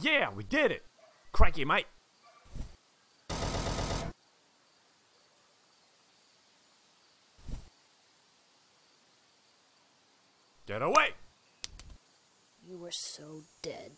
Yeah, we did it! Cranky, mate! Get away! You were so dead.